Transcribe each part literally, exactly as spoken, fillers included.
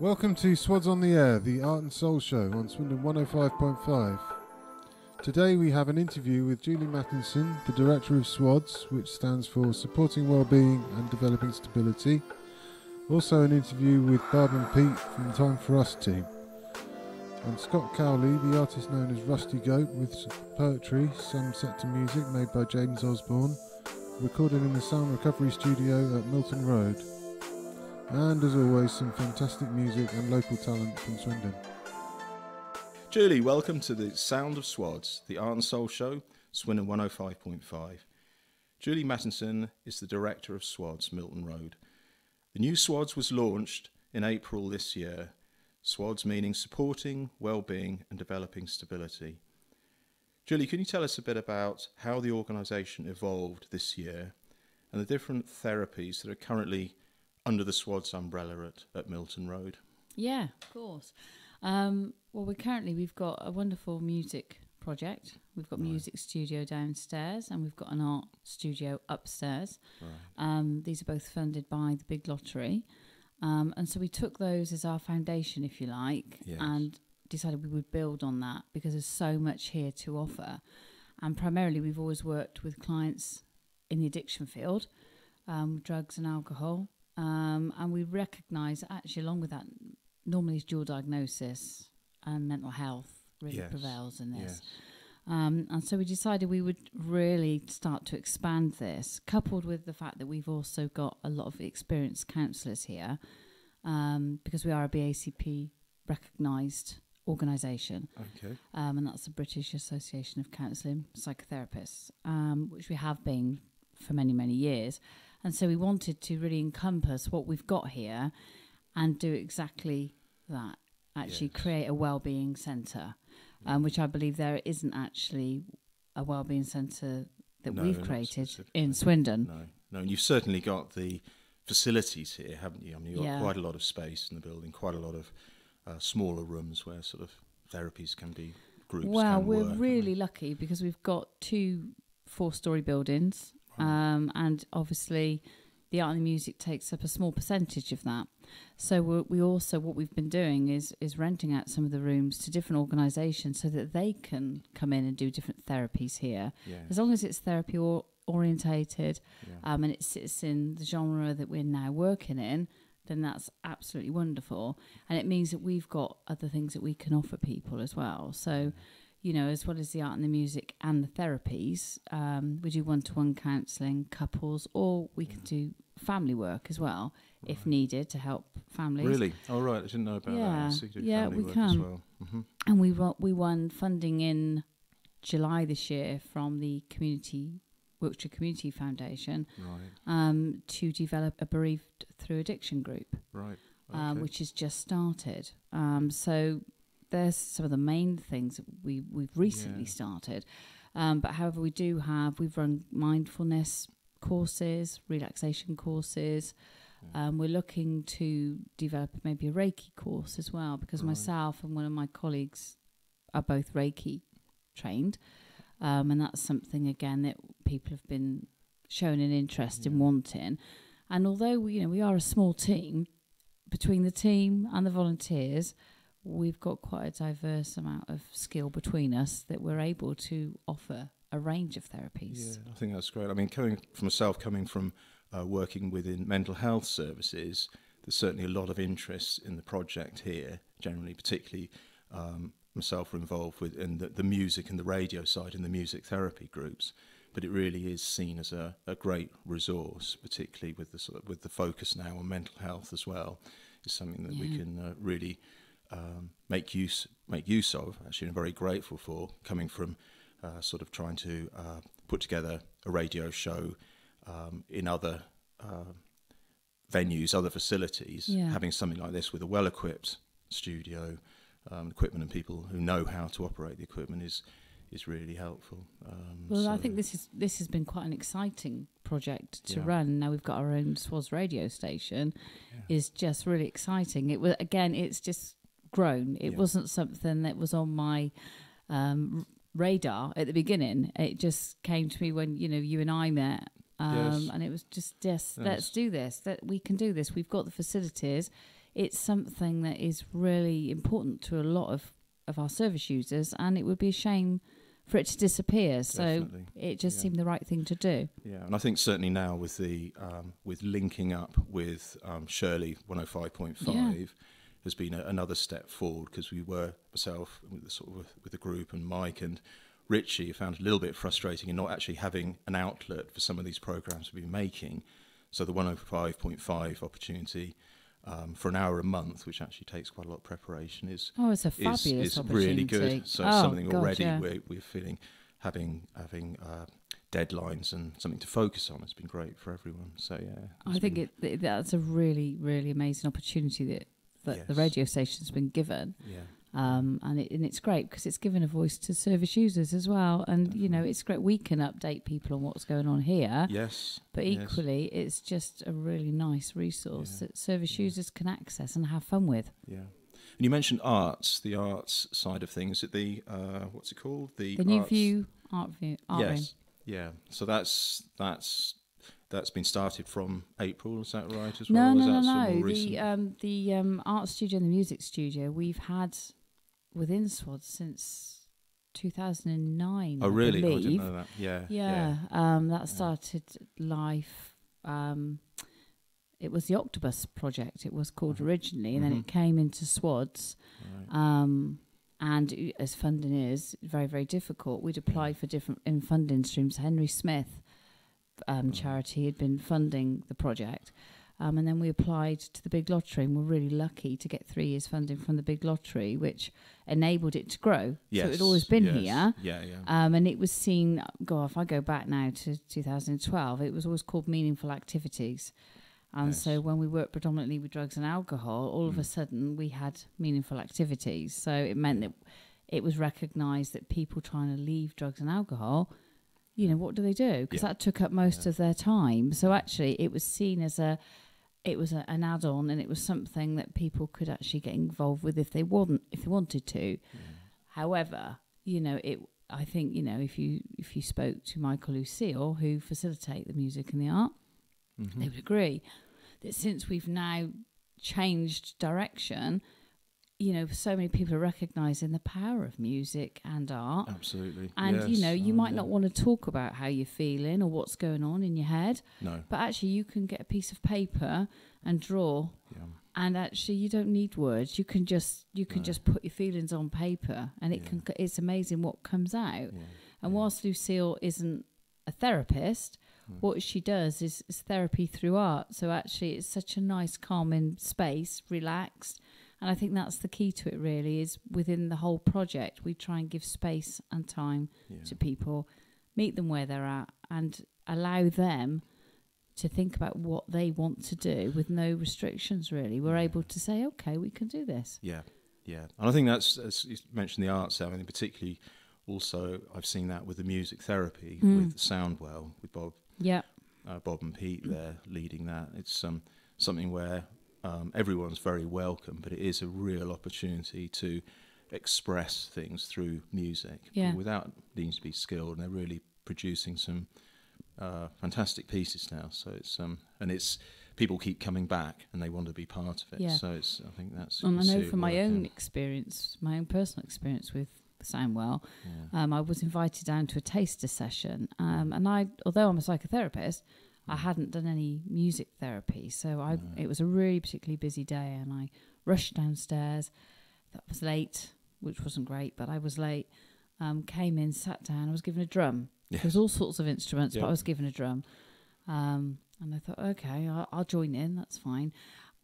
Welcome to SWADS on the Air, the Art and Soul Show on Swindon one oh five point five. Today we have an interview with Julie Mattinson, the Director of SWADS, which stands for Supporting Wellbeing and Developing Stability. Also an interview with Barb and Pete from the Time For Us team. And Scott Cowley, the artist known as Rusty Goat, with poetry, some set to music made by James Osborne, recorded in the Sound Recovery Studio at Milton Road. And as always, some fantastic music and local talent from Swindon. Julie, welcome to the Sound of SWADS, the Art and Soul Show, Swindon one oh five point five. Julie Mattinson is the Director of SWADS, Milton Road. The new SWADS was launched in April this year. SWADS meaning supporting, well-being and developing stability. Julie, can you tell us a bit about how the organisation evolved this year and the different therapies that are currently under the SWADS umbrella at, at Milton Road? Yeah, of course. Um, well, we're currently, we've got a wonderful music project. We've got a right. music studio downstairs and we've got an art studio upstairs. Right. Um, these are both funded by the Big Lottery. Um, and so we took those as our foundation, if you like, yes. and decided we would build on that because there's so much here to offer. And primarily we've always worked with clients in the addiction field, um, drugs and alcohol. Um, and we recognise that actually along with that normally is dual diagnosis and mental health really yes. prevails in this. Yes. Um, and so we decided we would really start to expand this, coupled with the fact that we've also got a lot of experienced counsellors here um, because we are a B A C P recognised organisation. Okay. Um, and that's the British Association of Counselling Psychotherapists, um, which we have been for many, many years. And so we wanted to really encompass what we've got here and do exactly that, actually yes. create a wellbeing centre, um, which I believe there isn't actually a wellbeing centre that no, we've created in Swindon. No, no, and you've certainly got the facilities here, haven't you? I mean, you've yeah. got quite a lot of space in the building, quite a lot of uh, smaller rooms where sort of therapies can be, groups well, can we're work, really lucky because we've got two four-storey buildings. Um, and obviously the art and the music takes up a small percentage of that. So we're, we also, what we've been doing is, is renting out some of the rooms to different organisations so that they can come in and do different therapies here. Yeah. As long as it's therapy or orientated yeah. um, and it sits in the genre that we're now working in, then that's absolutely wonderful. And it means that we've got other things that we can offer people as well. So... you know, as well as the art and the music and the therapies, um, we do one-to-one counselling, couples, or we can do family work as well, right. if needed, to help families. Really? Oh, right, I didn't know about yeah. that. So you do yeah, family we work can. As well. Mm-hmm. And we, we won funding in July this year from the community, Wiltshire Community Foundation right. um, to develop a bereaved through addiction group, right, okay. um, which has just started. Um, so... there's some of the main things that we, we've recently yeah. started. Um, but however, we do have, we've run mindfulness courses, relaxation courses. Yeah. Um, we're looking to develop maybe a Reiki course as well, because right. myself and one of my colleagues are both Reiki trained. Um, and that's something, again, that people have been shown an interest yeah. in wanting. And although we, you know, we are a small team, between the team and the volunteers... we've got quite a diverse amount of skill between us that we're able to offer a range of therapies. Yeah, I think that's great. I mean, coming from myself, coming from uh, working within mental health services, there's certainly a lot of interest in the project here, generally, particularly um, myself are involved with in the, the music and the radio side and the music therapy groups. But it really is seen as a, a great resource, particularly with the, sort of, with the focus now on mental health as well. It's something that yeah. we can uh, really... Um, make use make use of. Actually, I'm very grateful for coming from uh, sort of trying to uh, put together a radio show um, in other uh, venues, other facilities. Yeah. Having something like this with a well-equipped studio, um, equipment, and people who know how to operate the equipment is is really helpful. Um, well, so I think this is this has been quite an exciting project to yeah. run. Now we've got our own SWADS radio station. Yeah. Is just really exciting. It was again, it's just. grown. It yeah. wasn't something that was on my um, radar at the beginning. It just came to me when, you know, you and I met um, yes. and it was just, yes, yes, let's do this, that we can do this. We've got the facilities. it's something that is really important to a lot of, of our service users, and it would be a shame for it to disappear. Definitely. So it just yeah. seemed the right thing to do. Yeah, and I think certainly now with the um, with linking up with um, Shirley one oh five point five yeah. has been a, another step forward, because we were, myself with the, sort of with the group and Mike and Richie, found it a little bit frustrating in not actually having an outlet for some of these programs we've been making. So the one oh five point five opportunity um, for an hour a month, which actually takes quite a lot of preparation, is oh, it's a fabulous is, is opportunity. Really good. So oh, something God, already yeah. we're, we're feeling having having uh, deadlines and something to focus on. It's been great for everyone. So yeah, I think it, th that's a really really amazing opportunity that that yes. the radio station's been given. Yeah. Um, and, it, and it's great because it's given a voice to service users as well. And, Definitely. you know, it's great. We can update people on what's going on here. Yes. But equally, yes. it's just a really nice resource yeah. that service yeah. users can access and have fun with. Yeah. And you mentioned arts, the arts side of things at the, uh, what's it called? The, the New View Art View. Art yes. Room. Yeah. So that's, that's, that's been started from April, is that right? As well? No, no, is that no, no. The, um, the um, art studio and the music studio, we've had within SWADS since two thousand nine. Oh, really? I, oh, I didn't know that. Yeah. Yeah. yeah. Um, that yeah. started life. Um, it was the Octopus Project, it was called mm-hmm. originally, and mm-hmm. then it came into SWADS. Right. Um, and as funding is very, very difficult, we'd applied yeah. for different in funding streams. Henry Smith um, right. charity had been funding the project. Um, and then we applied to the Big Lottery, and we're really lucky to get three years funding from the Big Lottery, which enabled it to grow. Yes, so it had always been yes, here. Yeah, yeah. Um, and it was seen, God, if I go back now to two thousand twelve, it was always called Meaningful Activities. And yes. so when we worked predominantly with drugs and alcohol, all mm. of a sudden we had meaningful activities. So it meant that it was recognised that people trying to leave drugs and alcohol, you know, what do they do? Because yeah. that took up most yeah. of their time. So actually it was seen as a... It was a, an add-on, and it was something that people could actually get involved with if they want, if they wanted to. Yeah. However, you know, it. I think you know if you if you spoke to Mike or Lucille, who facilitate the music and the art, mm-hmm. they would agree that since we've now changed direction, you know, so many people are recognising the power of music and art. Absolutely. And, yes. you know, you oh, might yeah. not want to talk about how you're feeling or what's going on in your head. No. But actually you can get a piece of paper and draw. Yeah. And actually you don't need words. You can just you can no. just put your feelings on paper, and it yeah. can it's amazing what comes out. Yeah. And yeah. whilst Lucille isn't a therapist, mm. what she does is, is therapy through art. So actually it's such a nice, calming space, relaxed. And I think that's the key to it, really, is within the whole project, we try and give space and time yeah. to people, meet them where they're at, and allow them to think about what they want to do with no restrictions, really. We're yeah. able to say, OK, we can do this. Yeah, yeah. And I think that's, as you mentioned, the arts, I mean, particularly also I've seen that with the music therapy, mm. with Soundwell, with Bob, yeah. uh, Bob and Pete there leading that. It's um, something where... Um, everyone's very welcome, but it is a real opportunity to express things through music yeah. without needing to be skilled. And they're really producing some uh, fantastic pieces now. So it's um, and it's people keep coming back and they want to be part of it. Yeah. So it's I think that's. And I know from my own experience, my own personal experience with Soundwell, yeah. um, I was invited down to a taster session, um, and I, although I'm a psychotherapist, I hadn't done any music therapy, so I, no. it was a really particularly busy day, and I rushed downstairs. That was late, which wasn't great, but I was late. Um, came in, sat down, I was given a drum. Yes. There was all sorts of instruments, yep. but I was given a drum. Um, and I thought, okay, I'll, I'll join in, that's fine.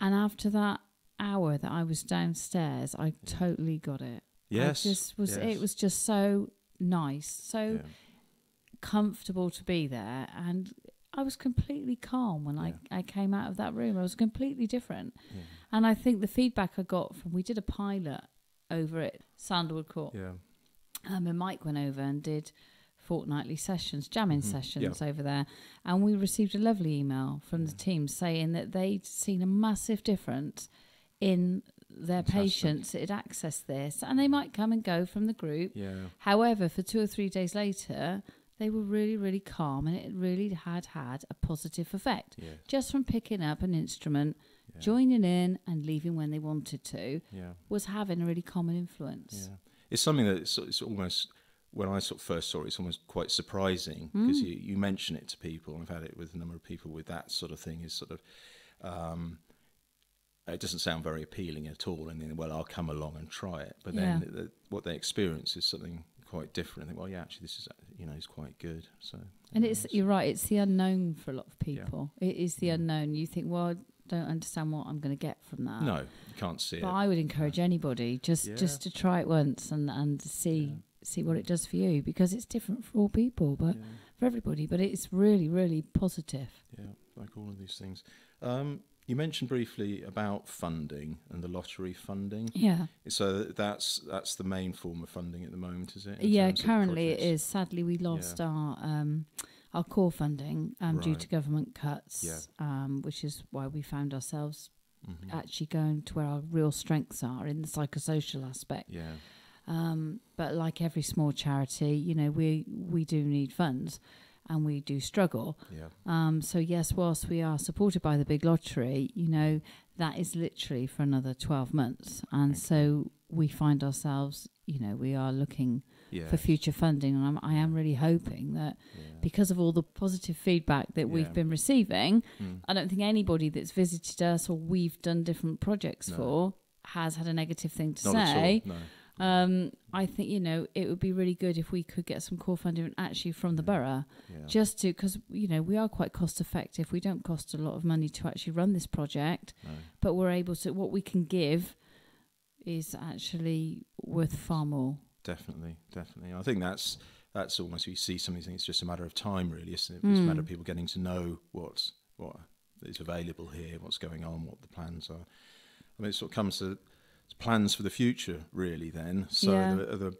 And after that hour that I was downstairs, I yeah. totally got it. Yes. I just was, yes. It was just so nice, so yeah. comfortable to be there, and... I was completely calm when yeah. I, I came out of that room. I was completely different. Yeah. And I think the feedback I got from... We did a pilot over at Sandalwood Court. Yeah. Um, and Mike went over and did fortnightly sessions, jamming mm-hmm. sessions yeah. over there. And we received a lovely email from yeah. the team saying that they'd seen a massive difference in their Fantastic. patients that had accessed this. And they might come and go from the group. Yeah. However, for two or three days later... They were really, really calm, and it really had had a positive effect yeah. just from picking up an instrument yeah. joining in and leaving when they wanted to, yeah. was having a really common influence. Yeah. It's something that it's, it's almost, when I sort of first saw it, it's almost quite surprising, because mm. you, you mention it to people, and I've had it with a number of people with that sort of thing, is sort of, um, it doesn't sound very appealing at all, and then, well, I'll come along and try it. But yeah. then the, what they experience is something quite different. And think, well, yeah, actually, this is, you know, is quite good. So, and it's, you're right, it's the unknown for a lot of people. Yeah. It is the unknown. You think, well, I don't understand what I'm going to get from that. No, you can't see but it. But I would encourage yeah. anybody just, yeah. just to try it once and, and see... Yeah. see what it does for you, because it's different for all people, but yeah. for everybody, but it's really, really positive. Yeah, like all of these things. Um, you mentioned briefly about funding and the lottery funding. Yeah. So that's that's the main form of funding at the moment, is it? Yeah, currently it is. Sadly, we lost yeah. our um, our core funding um, right. due to government cuts, yeah. um, which is why we found ourselves mm-hmm. actually going to where our real strengths are in the psychosocial aspect. Yeah. Um, but like every small charity, you know, we we do need funds, and we do struggle. Yeah. Um, so yes, whilst we are supported by the Big Lottery, you know, that is literally for another twelve months, and okay. so we find ourselves, you know, we are looking yeah. for future funding, and I'm, I am really hoping that yeah. because of all the positive feedback that yeah. we've been receiving, mm. I don't think anybody that's visited us or we've done different projects no. for has had a negative thing to Not say. At all, no. Um, I think, you know, it would be really good if we could get some core funding actually from the yeah. borough, yeah. just to, because, you know, we are quite cost effective. We don't cost a lot of money to actually run this project, no. but we're able to, what we can give is actually worth far more. Definitely, definitely. I think that's, that's almost, you see some of these things, it's just a matter of time really, isn't it? Mm. It's a matter of people getting to know what's, what is available here, what's going on, what the plans are. I mean, it sort of comes to plans for the future, really, then. So yeah. the, the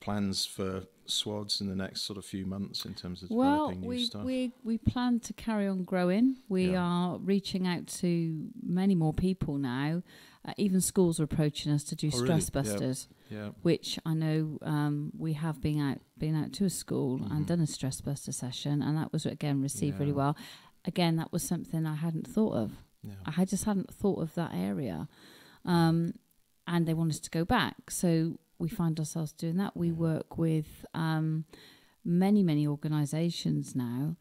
plans for SWADS in the next sort of few months in terms of well, developing new we, stuff? Well, we, we plan to carry on growing. We yeah. are reaching out to many more people now. Uh, even schools are approaching us to do oh, stress really? busters, yeah. Yeah. which I know um, we have been out, been out to a school mm-hmm. and done a stress buster session, and that was, again, received yeah. really well. Again, that was something I hadn't thought of. Yeah. I just hadn't thought of that area. Um, And they want us to go back. So we find ourselves doing that. We yeah. work with um, many, many organisations now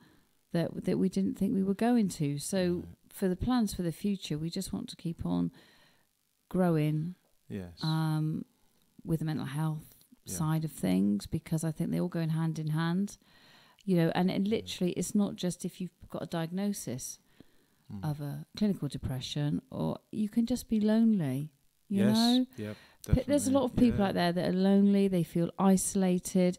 that that we didn't think we were going to. So yeah. for the plans for the future, we just want to keep on growing yes. um, with the mental health yeah. side of things, because I think they all go in hand in hand. You know, and it literally yeah. it's not just if you've got a diagnosis mm. of a clinical depression, or you can just be lonely. You yes. know, yep, but there's a lot of people yeah. out there that are lonely. They feel isolated,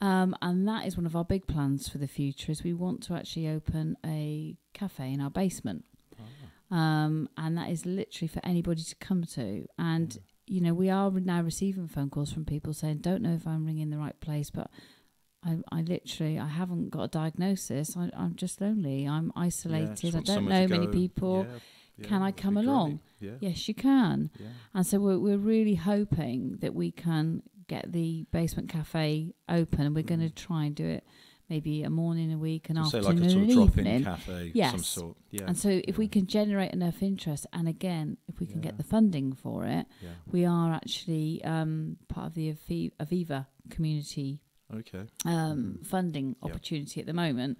um, and that is one of our big plans for the future. Is we want to actually open a cafe in our basement, oh. um, and that is literally for anybody to come to. And mm. you know, we are now receiving phone calls from people saying, "Don't know if I'm ringing the right place, but I, I literally, I haven't got a diagnosis. I, I'm just lonely. I'm isolated. Yeah, I don't know many people." Yeah. Yeah, can I come along? Yeah. Yes, you can. Yeah. And so we're, we're really hoping that we can get the basement cafe open, and we're mm. going to try and do it maybe a morning a week, an so afternoon, say like a sort of drop-in cafe, yes. some sort. Yeah. And so if yeah. we can generate enough interest, and again, if we can yeah. get the funding for it, yeah. we are actually um, part of the Aviva community okay. um, mm. funding yep. opportunity at the moment.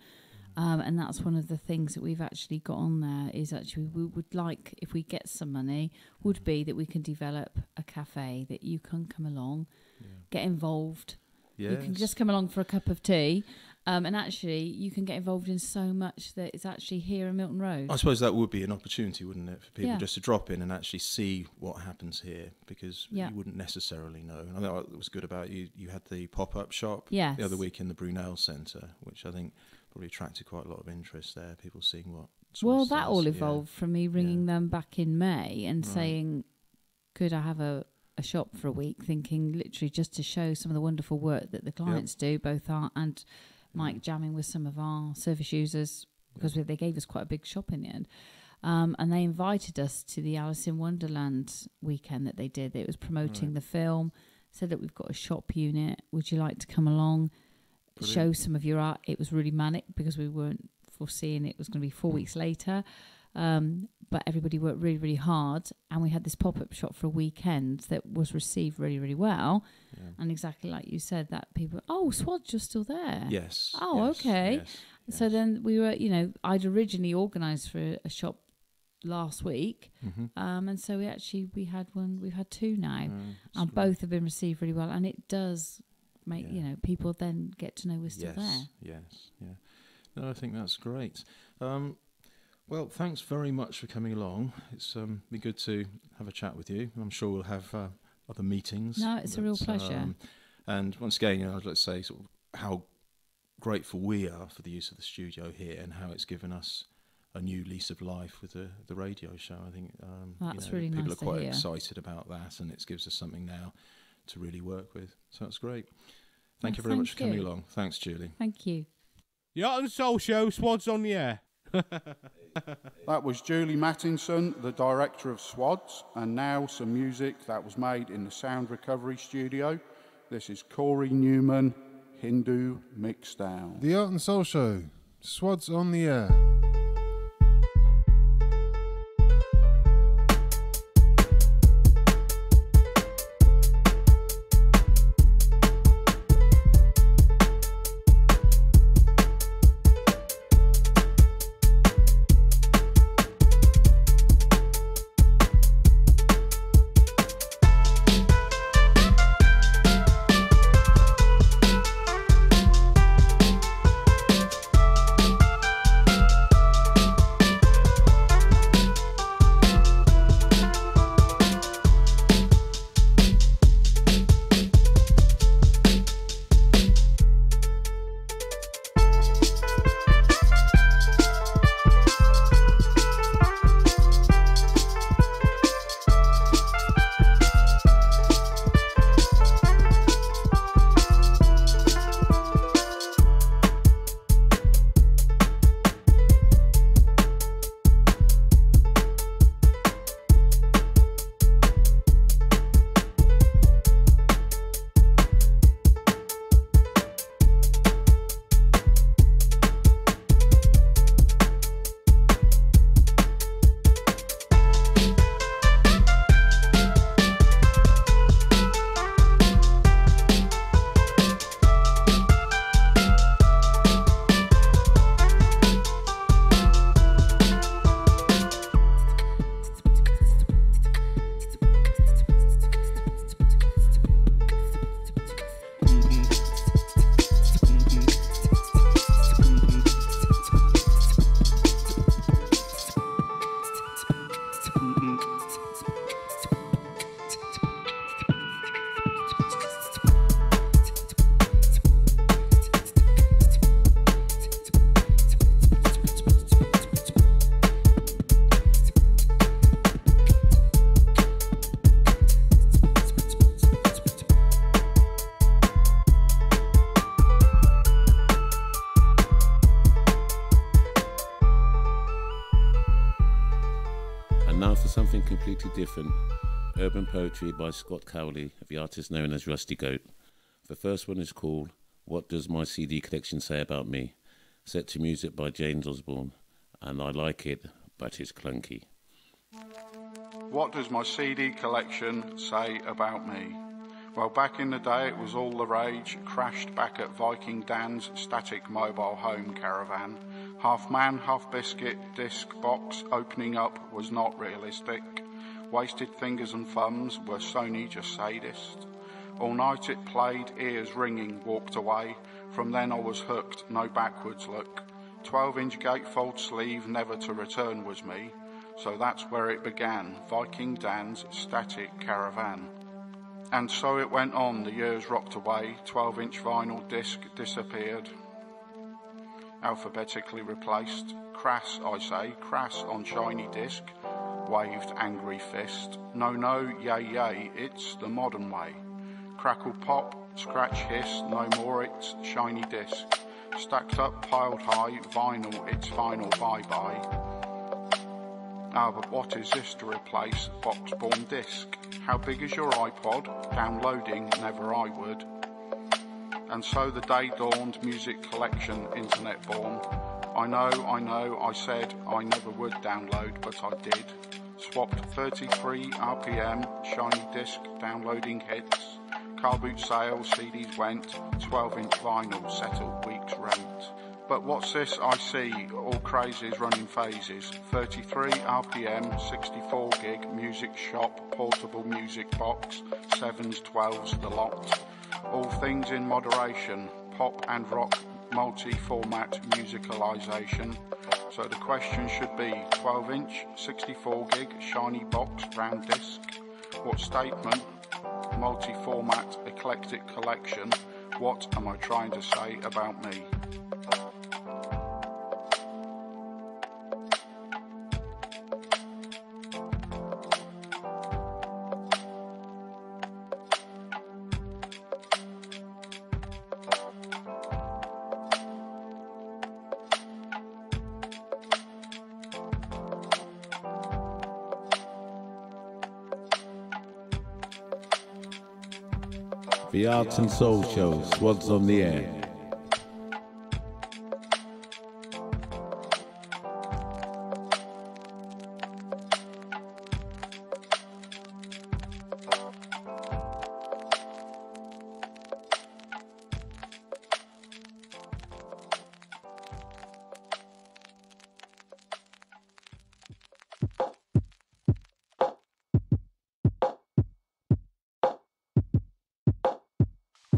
Um, and that's one of the things that we've actually got on there is actually we would like, if we get some money, would be that we can develop a cafe that you can come along, yeah. get involved. Yes. You can just come along for a cup of tea. Um, and actually, you can get involved in so much that it's actually here in Milton Road. I suppose that would be an opportunity, wouldn't it, for people yeah. just to drop in and actually see what happens here, because yeah. you wouldn't necessarily know. And I know what was good about you, you had the pop-up shop yes. the other week in the Brunel Centre, which I think probably attracted quite a lot of interest there, people seeing what... Well, that all evolved yeah. from me ringing yeah. them back in May and right. saying, could I have a... a shop for a week, thinking literally just to show some of the wonderful work that the clients yep. do, both art and Mike jamming with some of our service users, because yep. they gave us quite a big shop in the end. Um, and they invited us to the Alice in Wonderland weekend that they did. It was promoting right. the film, said that we've got a shop unit. Would you like to come along, Brilliant. show some of your art? It was really manic because we weren't foreseeing it was going to be four mm. weeks later. Um, but everybody worked really, really hard, and we had this pop-up shop for a weekend that was received really, really well. Yeah. And exactly like you said, that people, oh, SWADS, you're still there. Yes. Oh, yes, okay. Yes, yes. So then we were, you know, I'd originally organised for a, a shop last week, mm-hmm. um, and so we actually we had one, we've had two now, mm, and great. Both have been received really well, and it does make yeah. you know people then get to know we're still yes, there. Yes, yeah. No, I think that's great. Um, Well, thanks very much for coming along. It's um, been good to have a chat with you. I'm sure we'll have uh, other meetings. No, it's but, a real pleasure. Um, and once again, you know, I'd like to say sort of how grateful we are for the use of the studio here and how it's given us a new lease of life with the, the radio show. I think um, that's you know, really people nice are quite excited about that, and it gives us something now to really work with. So that's great. Thank yes, you very thank much for coming you. along. Thanks, Julie. Thank you. The Art and Soul Show, SWADS on the air. That was Julie Mattinson, the director of SWADS, and now some music that was made in the Sound Recovery Studio. This is Corey Newman, Hindu Mixdown. The Art and Soul Show, SWADS on the air. Different, urban poetry by Scott Cowley, the artist known as Rusty Goat. The first one is called What Does My C D Collection Say About Me? Set to music by James Osborne, and I like it, but it's clunky. What does my C D collection say about me? Well, back in the day it was all the rage, crashed back at Viking Dan's static mobile home caravan. Half man, half biscuit, disc box opening up was not realistic. Wasted fingers and thumbs, were Sony just sadist? All night it played, ears ringing, walked away. From then I was hooked, no backwards look. twelve inch gatefold sleeve, never to return was me. So that's where it began, Viking Dan's static caravan. And so it went on, the years rocked away, twelve inch vinyl disc disappeared. Alphabetically replaced, crass I say, crass on shiny disc. Waved angry fist. No, no, yay, yay, it's the modern way. Crackle pop, scratch hiss, no more, it's shiny disc. Stacked up, piled high, vinyl, it's final bye-bye. Ah, but what is this to replace box-born disc? How big is your iPod? Downloading, never I would. And so the day dawned, music collection, internet born. I know, I know, I said I never would download, but I did. Swapped thirty-three R P M, shiny disc, downloading hits. Car boot sale, C Ds went, twelve inch vinyl, settled week's rent. But what's this I see, all crazes running phases. thirty-three R P M, sixty-four gig, music shop, portable music box, sevens, twelves, the lot. All things in moderation, pop and rock, multi-format musicalization. So the question should be twelve inch, sixty-four gig, shiny box, round disc. What statement? Multi-format, eclectic collection. What am I trying to say about me? The Arts and Soul Show, Swads on the Air.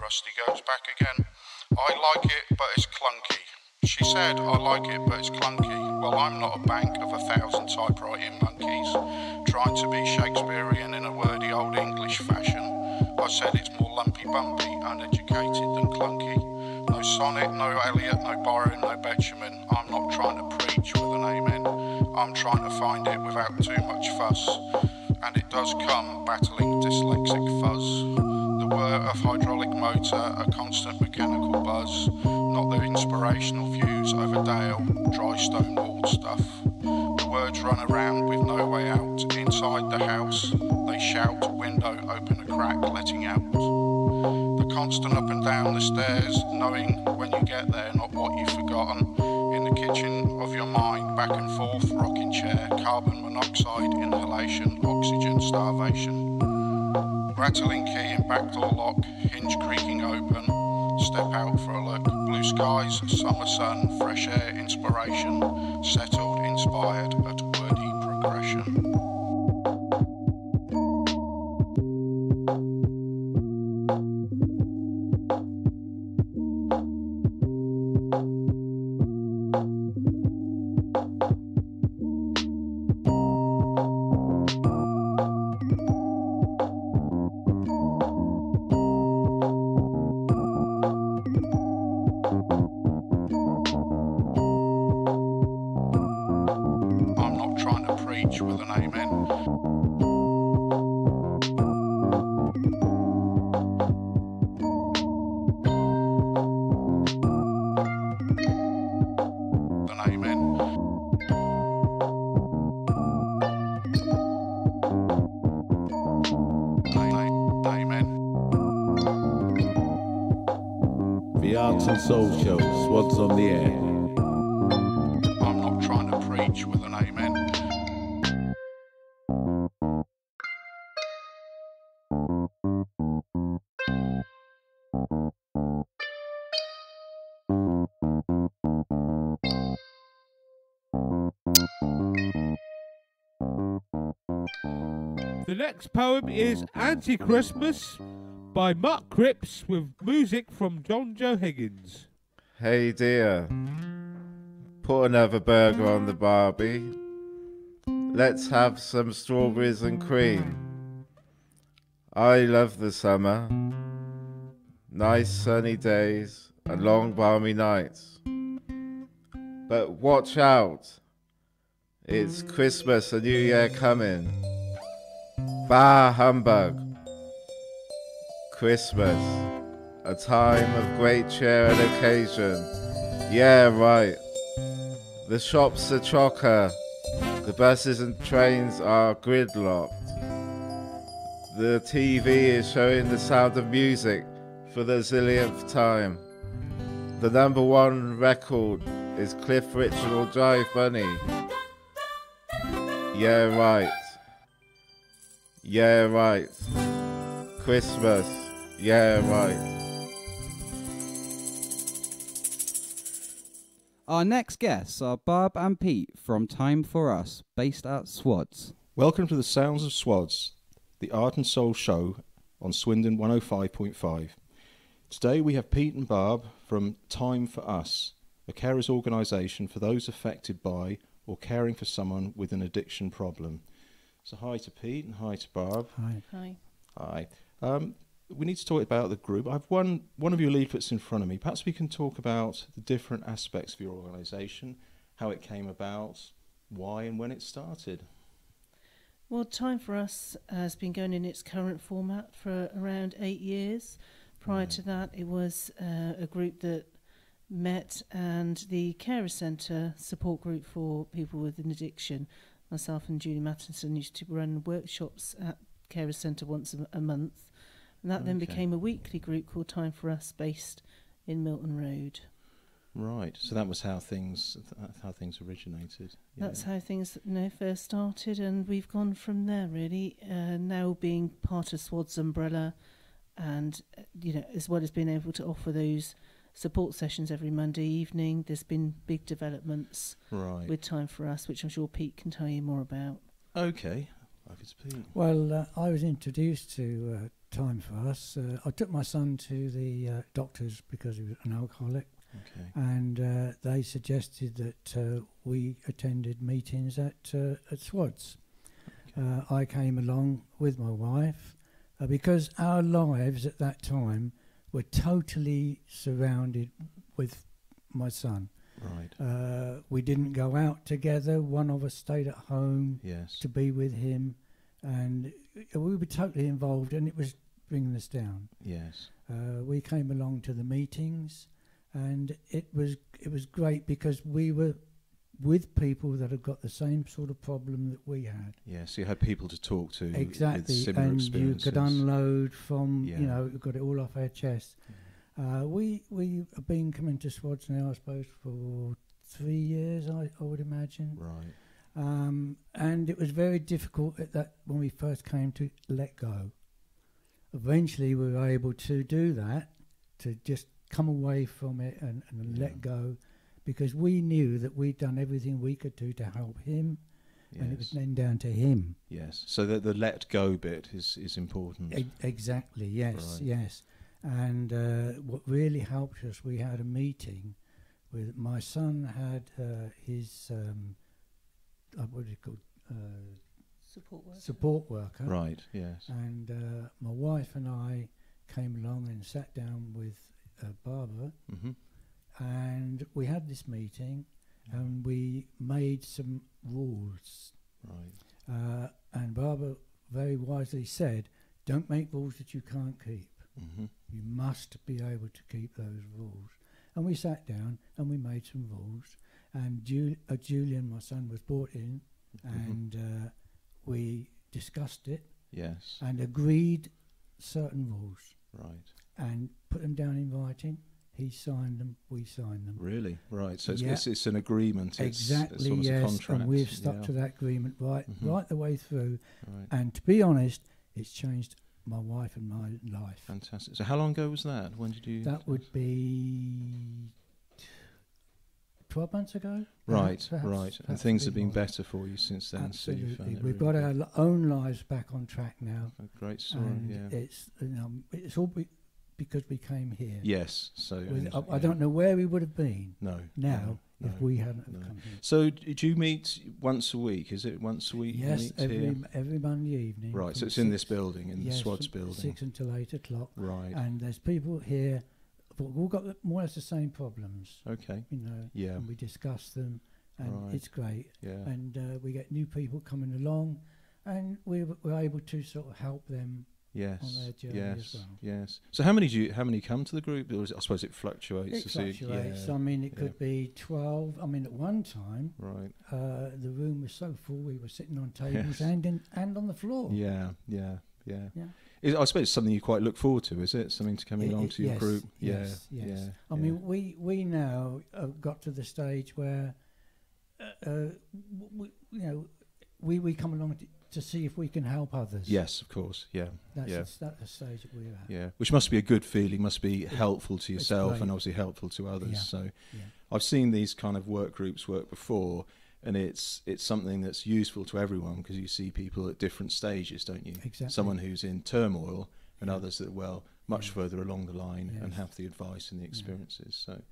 Rusty Goat's back again. I like it, but it's clunky. She said, I like it, but it's clunky. Well, I'm not a bank of a thousand typewriting monkeys, trying to be Shakespearean in a wordy old English fashion. I said it's more lumpy bumpy, uneducated than clunky. No sonnet, no Eliot, no Byron, no Betjeman. I'm not trying to preach with an amen. I'm trying to find it without too much fuss. And it does come battling dyslexic fuzz. Of hydraulic motor, a constant mechanical buzz, not the inspirational views over Dale, dry stone walled stuff. The words run around with no way out, inside the house, they shout, window open a crack, letting out. The constant up and down the stairs, knowing when you get there not what you've forgotten, in the kitchen of your mind, back and forth, rocking chair, carbon monoxide, inhalation, oxygen, starvation. Rattling key and backdoor lock, hinge creaking open, step out for a look, blue skies, summer sun, fresh air, inspiration, settled, inspired at wordy progression. Soul Show, Swads on the Air. I'm not trying to preach with an amen. The next poem is Anti Christmas by Mark Cripps with music from John Joe Higgins. Hey dear, put another burger on the Barbie. Let's have some strawberries and cream. I love the summer. Nice sunny days and long balmy nights. But watch out. It's Christmas and New Year coming. Bah humbug. Christmas, a time of great cheer and occasion. Yeah, right. The shops are chocker. The buses and trains are gridlocked. The T V is showing The Sound of Music for the zillionth time. The number one record Is Cliff Ritual Drive funny? Yeah, right. Yeah, right. Christmas. Yeah, right. Our next guests are Barb and Pete from Time For Us, based at SWADS. Welcome to the Sounds of SWADS, the Art and Soul show on Swindon one oh five point five. Today we have Pete and Barb from Time For Us, a carers organisation for those affected by or caring for someone with an addiction problem. So hi to Pete and hi to Barb. Hi. Hi. Hi. Um, we need to talk about the group. I've one one of your leaflets in front of me. Perhaps we can talk about the different aspects of your organisation, how it came about, why and when it started. Well, Time For Us has been going in its current format for around eight years. Prior mm. to that, it was uh, a group that met, and the Carer Centre support group for people with an addiction. Myself and Julie Mattinson used to run workshops at Carer Centre once a, a month, and that okay. then became a weekly group called Time For Us, based in Milton Road. Right, so that was how things th how things originated. Yeah. That's how things you know, first started, and we've gone from there really. Uh, now being part of SWADS umbrella, and uh, you know, as well as being able to offer those support sessions every Monday evening, there's been big developments right. with Time For Us, which I'm sure Pete can tell you more about. Okay, over to Pete. Well, uh, I was introduced to uh, Time For Us. Uh, I took my son to the uh, doctors because he was an alcoholic, okay. and uh, they suggested that uh, we attended meetings at, uh, at SWADS. Okay. Uh, I came along with my wife uh, because our lives at that time were totally surrounded with my son. Right. Uh, we didn't go out together. One of us stayed at home yes. to be with him, and we were totally involved, and it was bringing us down. Yes. Uh, we came along to the meetings, and it was it was great because we were with people that have got the same sort of problem that we had. Yeah, so you had people to talk to. Exactly, with similar and experiences. You could unload from, yeah. you know, we got it all off our chest. Yeah. Uh, we we have been coming to SWADS now, I suppose, for three years, I, I would imagine. Right. Um, and it was very difficult at that when we first came to let go. Eventually we were able to do that, to just come away from it and, and yeah. let go, because we knew that we'd done everything we could do to help him, yes. and it was then down to him. Yes, so the, the let go bit is, is important. E exactly, yes, right. yes. And uh, what really helped us, we had a meeting with, my son had uh, his, um, uh, what is it called? Uh, support worker. Support worker. Right, yes. And uh, my wife and I came along and sat down with uh, Barbara, mm-hmm. and we had this meeting, yeah. and we made some rules. Right. Uh, and Barbara very wisely said, don't make rules that you can't keep. Mm-hmm. You must be able to keep those rules. And we sat down and we made some rules. And Ju uh, Julian, my son, was brought in, mm-hmm. and uh, we discussed it. Yes. And agreed certain rules. Right. And put them down in writing. He signed them, we signed them. Really? Right, so it's, yeah. it's, it's an agreement. It's, exactly, it's almost yes, a contract. And we've stuck yeah. to that agreement right mm-hmm. right the way through. Right. And to be honest, it's changed my wife and my life. Fantastic. So how long ago was that? When did you... That would be twelve months ago. Right, perhaps, right. Perhaps and things have been more. better for you since then. Absolutely. So We've really got our good. own lives back on track now. A great story, and yeah. It's, you know, it's all... Be because we came here. Yes. So With, uh, yeah. I don't know where we would have been. No. Now, no, if no, we hadn't have no. come here. So do you meet once a week? Is it once a week? Yes, every here? every Monday evening. Right. So it's in this building, in yes, the SWADS building. Six until eight o'clock. Right. And there's people here, but we've all got more or less the same problems. Okay. You know. Yeah. And we discuss them, and right. it's great. Yeah. And uh, we get new people coming along, and we're, we're able to sort of help them. Yes. Yes. Well. Yes. So how many do you, how many come to the group? Or is it, I suppose it fluctuates. It to fluctuates. Yeah. I mean, it yeah. could be twelve. I mean, at one time, right. uh, the room was so full we were sitting on tables yes. and in, and on the floor. Yeah. Yeah. yeah. yeah. Is, I suppose it's something you quite look forward to, is it? Something to coming along to yes, your group? Yes, yeah, yes. Yeah, I yeah. mean, we, we now have got to the stage where, uh, uh, we, you know, we, we come along to, to see if we can help others. Yes, of course, yeah. That's, yeah. A, that's the stage that we're at. Yeah, which must be a good feeling, must be it, helpful to yourself and obviously helpful to others. Yeah. So yeah. I've seen these kind of work groups work before, and it's it's something that's useful to everyone, because you see people at different stages, don't you? Exactly. Someone who's in turmoil and yeah. others that are, well, much yeah. further along the line yes. and have the advice and the experiences. Yeah. So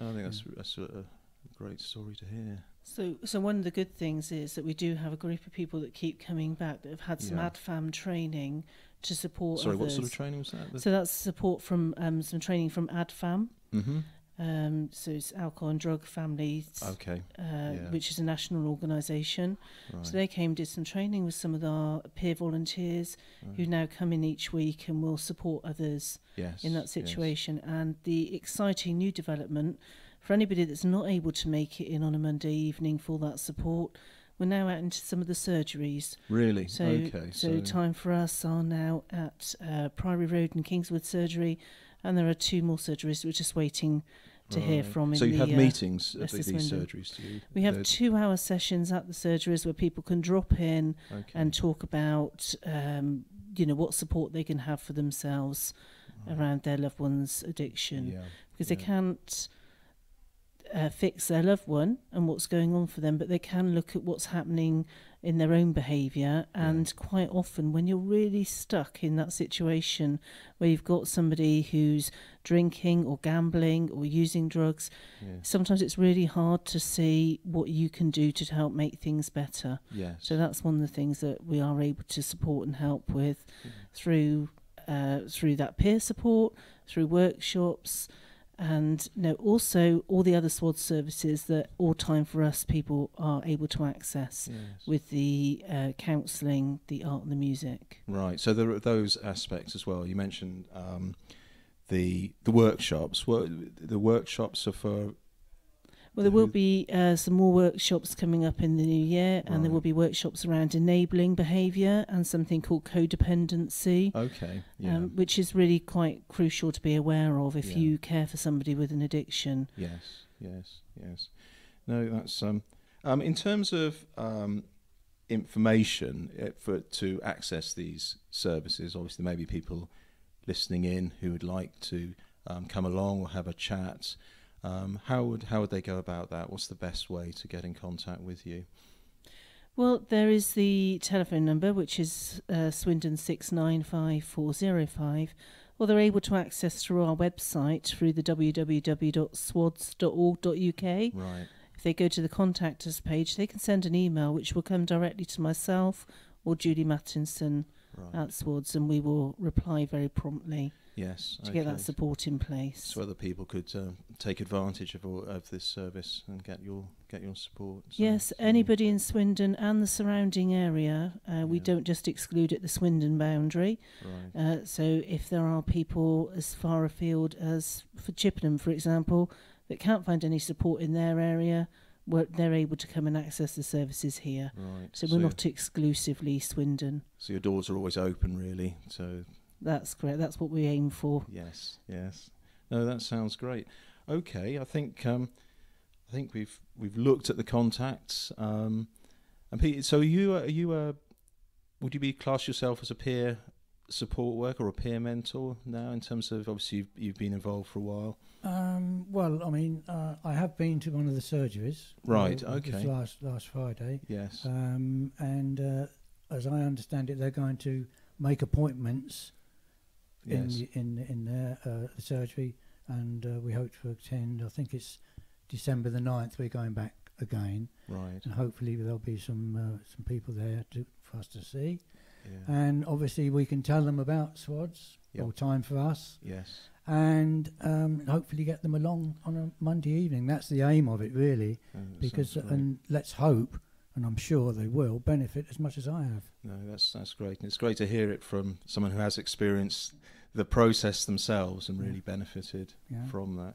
yeah. I think that's, that's a, a great story to hear. So, so one of the good things is that we do have a group of people that keep coming back that have had some yeah. A D FAM training to support Sorry, others. What sort of training was that? The so that's support from um, some training from A D FAM. Mm-hmm. Um, so it's Alcohol and Drug Families, okay. uh, yeah. which is a national organisation. Right. So they came, did some training with some of our peer volunteers right. who now come in each week and will support others yes. in that situation. Yes. And the exciting new development, for anybody that's not able to make it in on a Monday evening for that support, we're now out into some of the surgeries. Really? So, okay. So, so Time For Us are now at uh, Priory Road and Kingswood Surgery, and there are two more surgeries we're just waiting to right. hear from. So in you the, have uh, meetings at these surgeries? Do you? We have two-hour sessions at the surgeries where people can drop in okay. and talk about, um, you know, what support they can have for themselves right. around their loved one's addiction. Yeah. Because yeah. they can't uh, fix their loved one and what's going on for them, but they can look at what's happening in their own behaviour. And yeah. quite often when you're really stuck in that situation where you've got somebody who's drinking or gambling or using drugs, yeah. sometimes it's really hard to see what you can do to help make things better. Yes. So that's one of the things that we are able to support and help with yeah. through uh, through that peer support, through workshops, and you know, also all the other SWADS services that all Time For Us people are able to access yes. with the uh, counselling, the art and the music. Right, so there are those aspects as well. You mentioned um, the the workshops. Well, the workshops are for... Well, there will be uh, some more workshops coming up in the new year, and right. there will be workshops around enabling behaviour and something called codependency, okay, yeah. um, which is really quite crucial to be aware of if yeah. you care for somebody with an addiction. Yes, yes, yes. No, that's um, um in terms of um, information for to access these services. Obviously, there may be people listening in who would like to um, come along or have a chat. Um, how would how would they go about that? What's the best way to get in contact with you? Well, there is the telephone number, which is uh, Swindon six nine five four oh five, or they're able to access through our website through the w w w dot swads dot org dot u k. Right. If they go to the contact us page, they can send an email, which will come directly to myself or Julie Mattinson right. at SWADS, and we will reply very promptly. Yes, to okay. get that support in place. So other people could uh, take advantage of all, of this service and get your get your support. So yes, so anybody in Swindon and the surrounding area. Uh, yeah. We don't just exclude at the Swindon boundary. Right. Uh, so if there are people as far afield as for Chippenham, for example, that can't find any support in their area, well, they're able to come and access the services here. Right. So, so we're not exclusively Swindon. So your doors are always open, really. So. That's correct. That's what we aim for. Yes, yes. No, that sounds great. Okay, I think um, I think we've we've looked at the contacts. Um, and Pete, so are you are you a would you be class yourself as a peer support worker or a peer mentor now? In terms of obviously you've, you've been involved for a while. Um, well, I mean, uh, I have been to one of the surgeries. Right. Uh, okay. This last last Friday. Yes. Um, and uh, as I understand it, they're going to make appointments. Yes. In, in in their uh, the surgery, and uh, we hope to attend. I think it's December the ninth. We're going back again, right? And hopefully there'll be some uh, some people there to, for us to see, yeah. and obviously we can tell them about SWADS yep. or Time For Us. Yes, and um, hopefully get them along on a Monday evening. That's the aim of it, really, oh, because uh, and let's hope. And I'm sure they will benefit as much as I have. No, that's that's great. And it's great to hear it from someone who has experienced the process themselves and really yeah. benefited yeah. from that.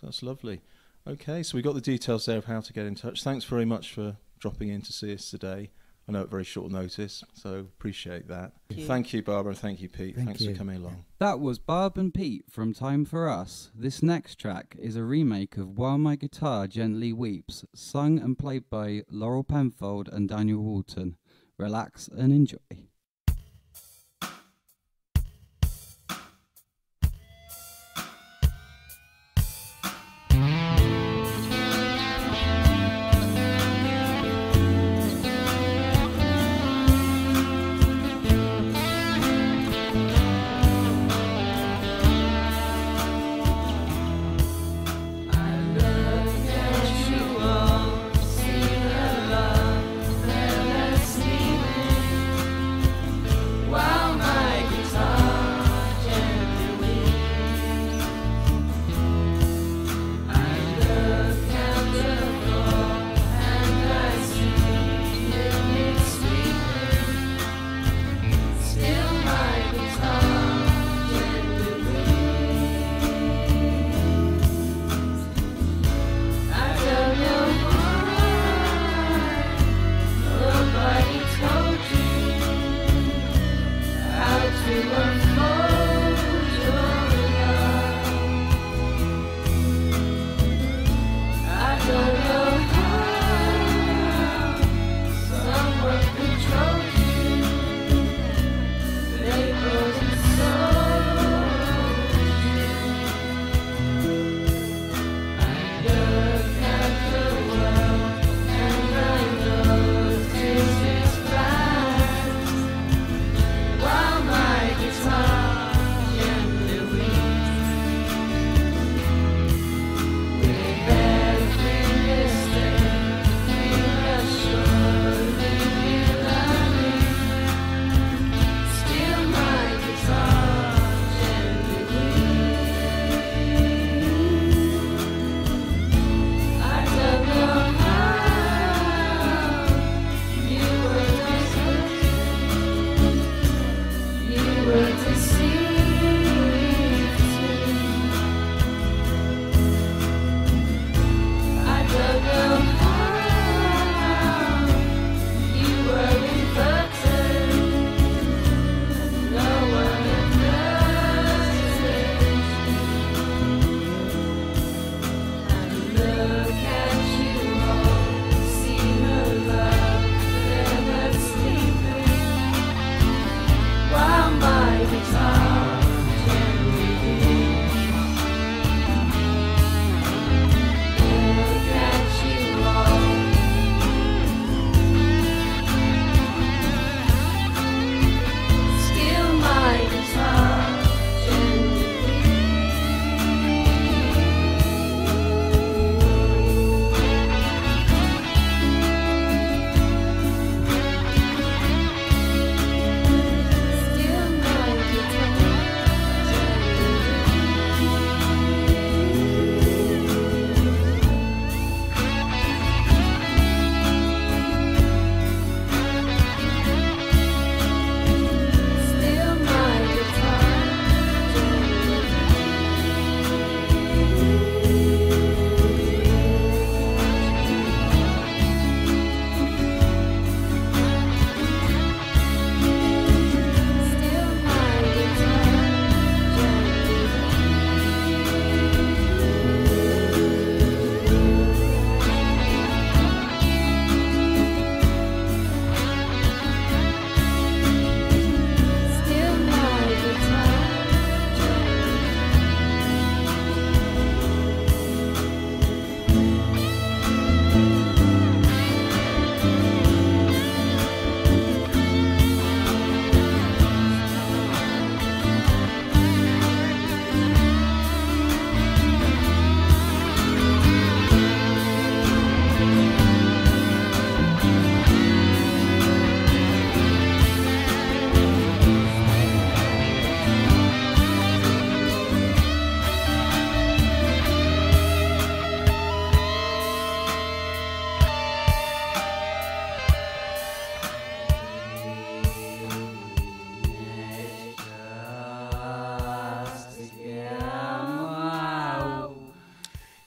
So that's lovely. Okay, so we got the details there of how to get in touch. Thanks very much for dropping in to see us today. I know at very short notice, so appreciate that. Thank you, thank you Barbara, thank you, Pete. Thank Thanks you. for coming along. That was Barb and Pete from Time For Us. This next track is a remake of While My Guitar Gently Weeps, sung and played by Laurel Penfold and Daniel Walton. Relax and enjoy.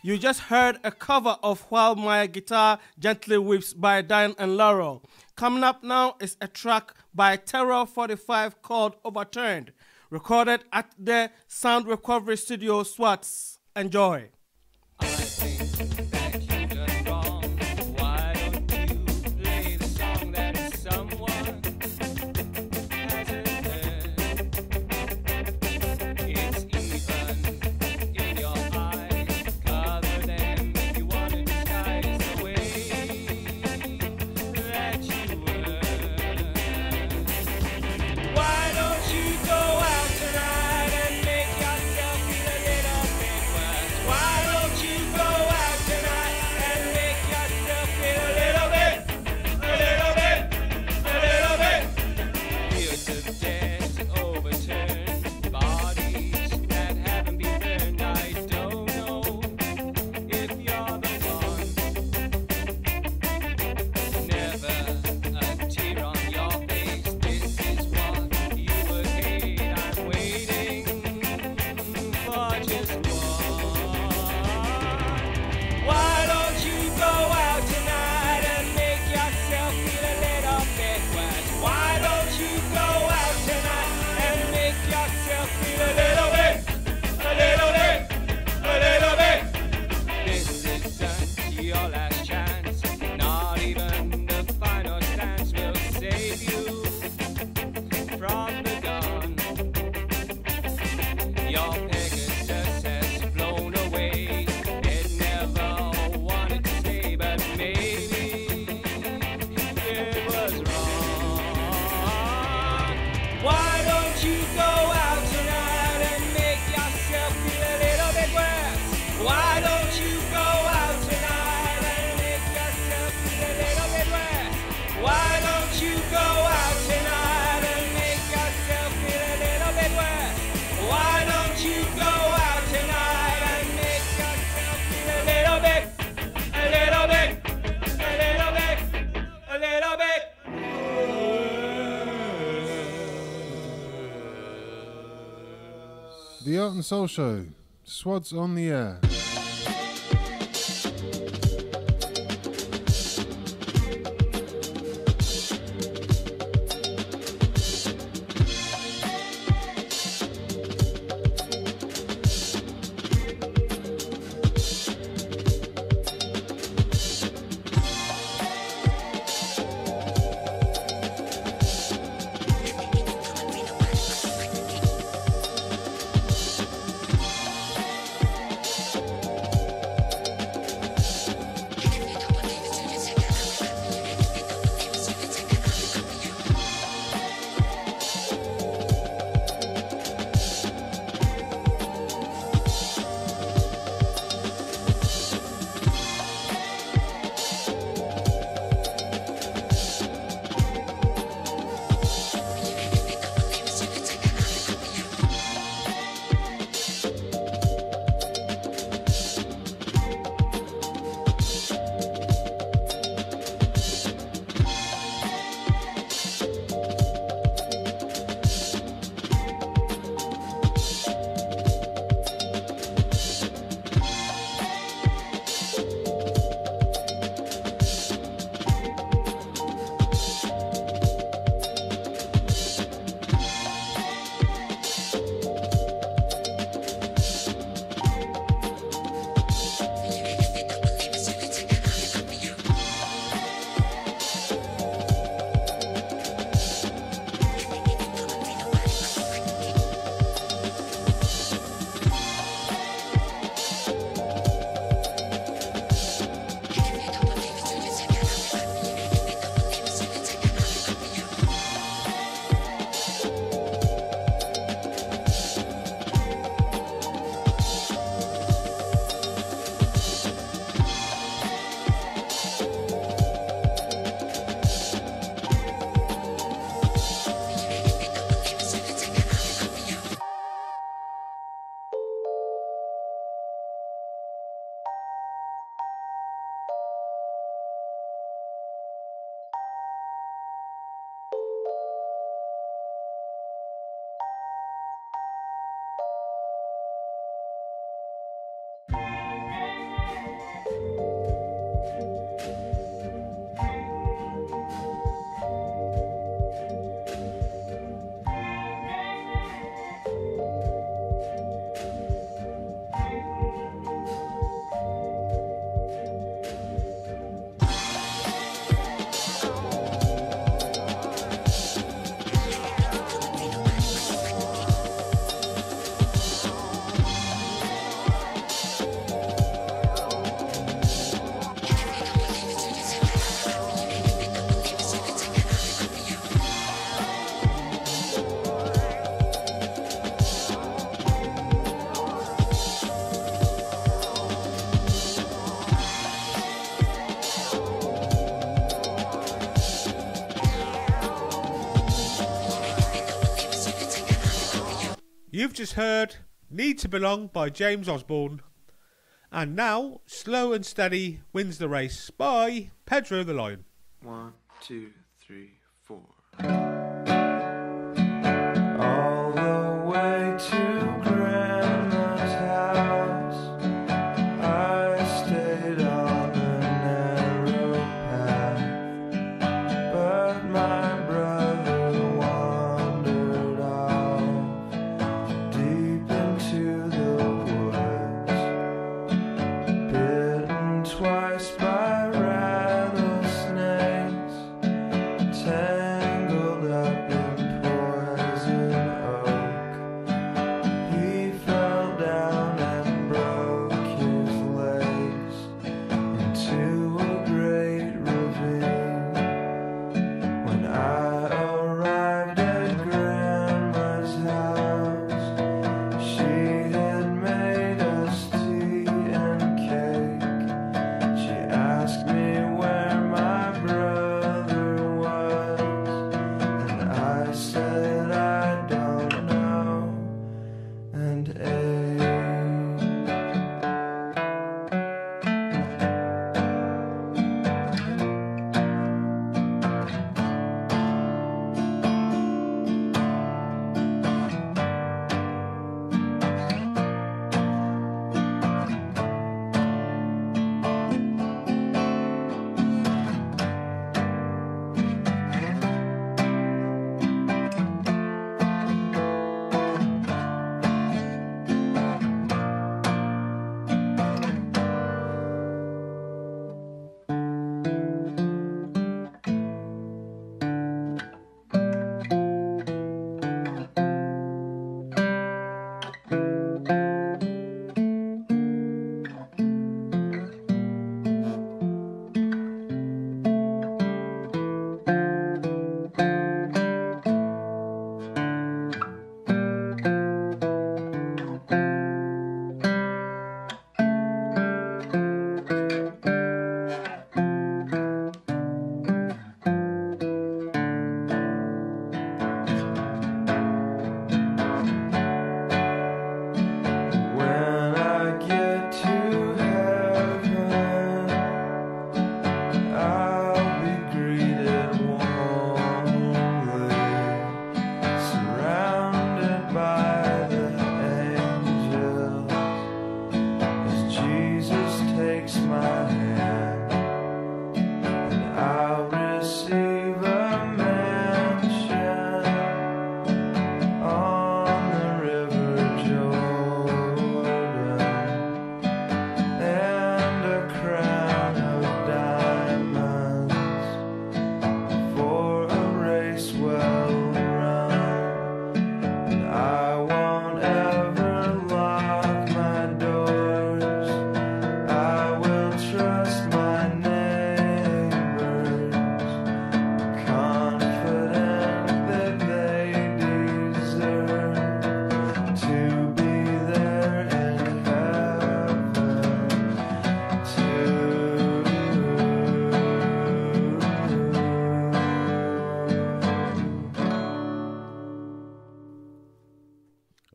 You just heard a cover of While My Guitar Gently Weeps by Dan and Laurel. Coming up now is a track by Terror forty-five called Overturned, recorded at the Sound Recovery Studio, SWADS. Enjoy. The Art and Soul Show, SWADS on the air. You've just heard Need to Belong by James Osborne. And now, Slow and Steady Wins the Race by Pedro the Lion. One, two, three, four. All the way to Grandma's house, I stayed on the narrow path, but my brother wandered off deep into the woods, bitten twice by rattlesnakes, tangled up in poison oak. He fell down and broke his legs into a great ravine. When I arrived at Grandma's house, she had made us tea and cake. She asked me where my brother was, and I said I don't know, and ate. When I get to heaven, I'll be greeted warmly, surrounded by the angels, as Jesus takes my hand, and I'll receive a mansion on the river Jordan, and a crown of diamonds for a race well run. And I won't ever lock my doors, I will trust my neighbors, confident that they deserve to be there in heaven too.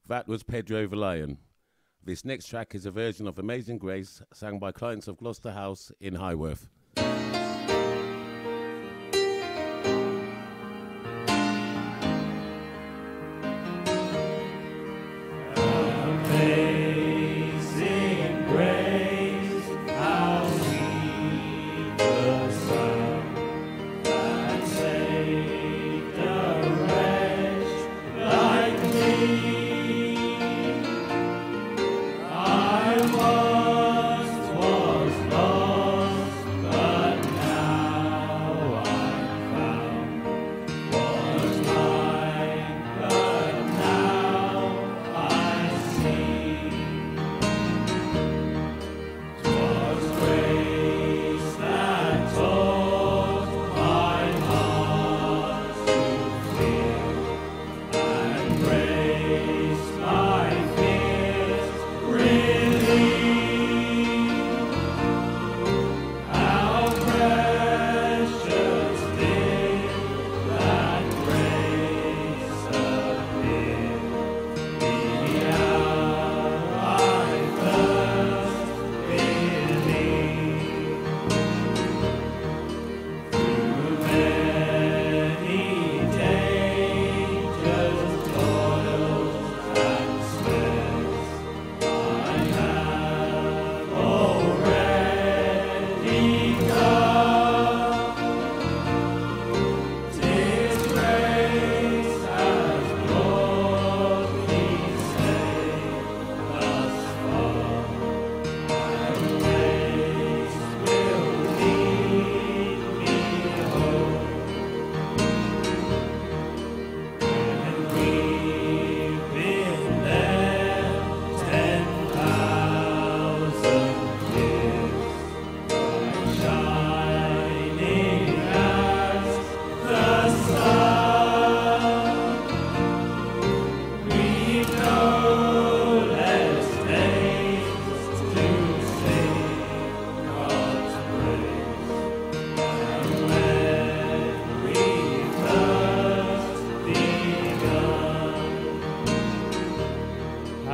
That was Pedro the Lion. This next track is a version of Amazing Grace sang by clients of Gloucester House in Highworth. Amazing grace, how sweet the sound that saved a wretch like me. I once was lost, but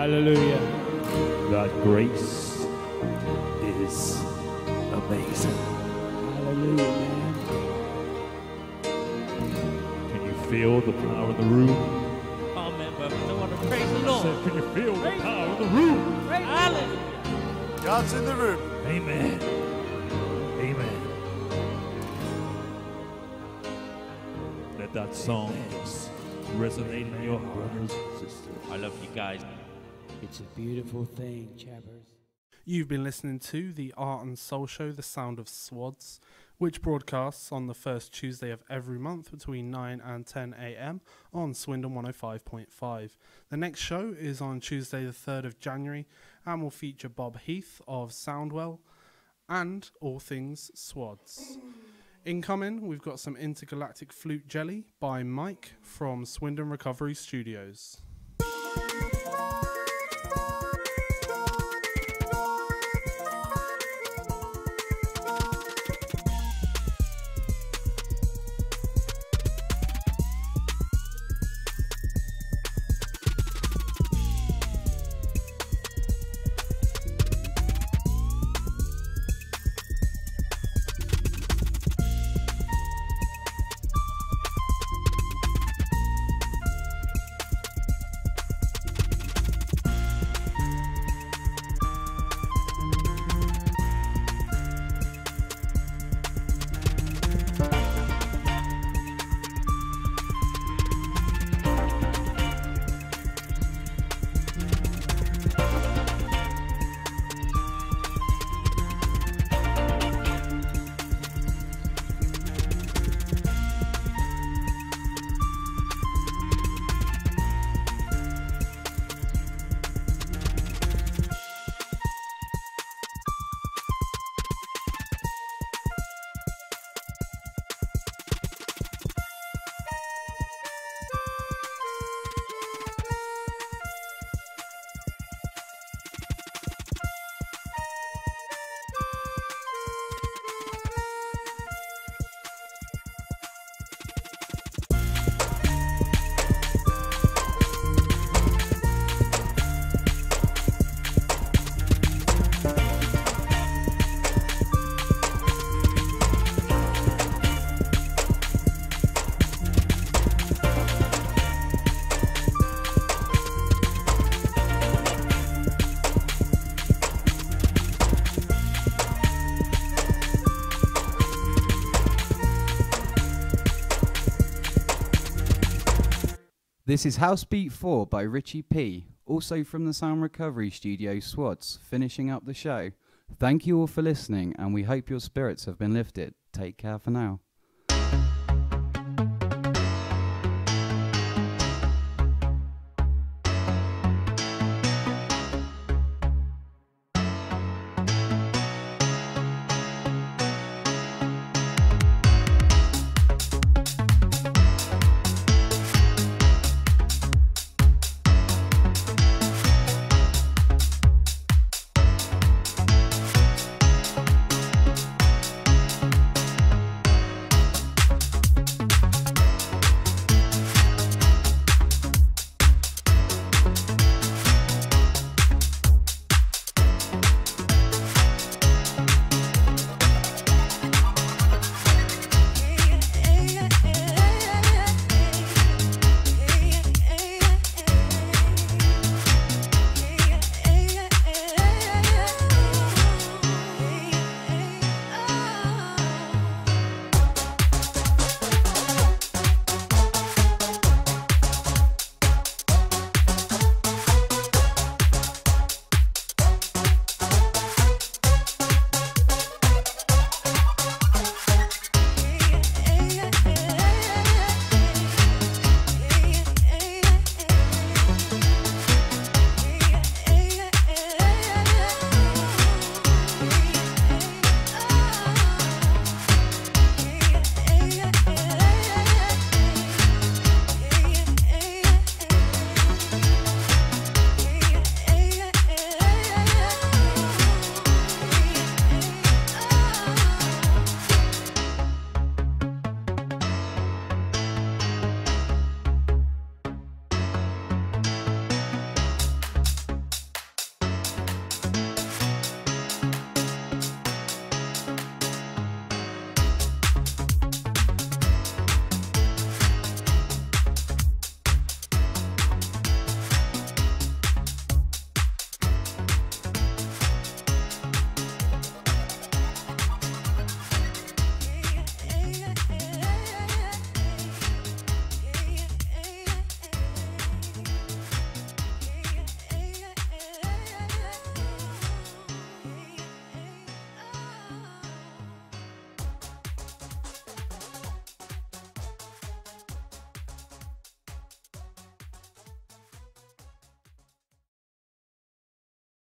Hallelujah. That grace is amazing. Hallelujah, man. Can you feel the power in the room? Praise the Lord. Said, can you feel the power of the room? Praise Hallelujah. God's in the room. Amen. Amen. Let that song Amen. resonate Amen. in your heart, brothers and sisters. I love you guys. It's a beautiful thing, Chappers. You've been listening to the Art and Soul Show, The Sound of SWADS, which broadcasts on the first Tuesday of every month between nine and ten a m on Swindon one oh five point five. The next show is on Tuesday the third of January and will feature Bob Heath of Soundwell and all things SWADS. Incoming, we've got some Intergalactic Flute Jelly by Mike from Swindon Recovery Studios. This is House Beat four by Richie P, also from the Sound Recovery Studio SWADS, finishing up the show. Thank you all for listening, and we hope your spirits have been lifted. Take care for now.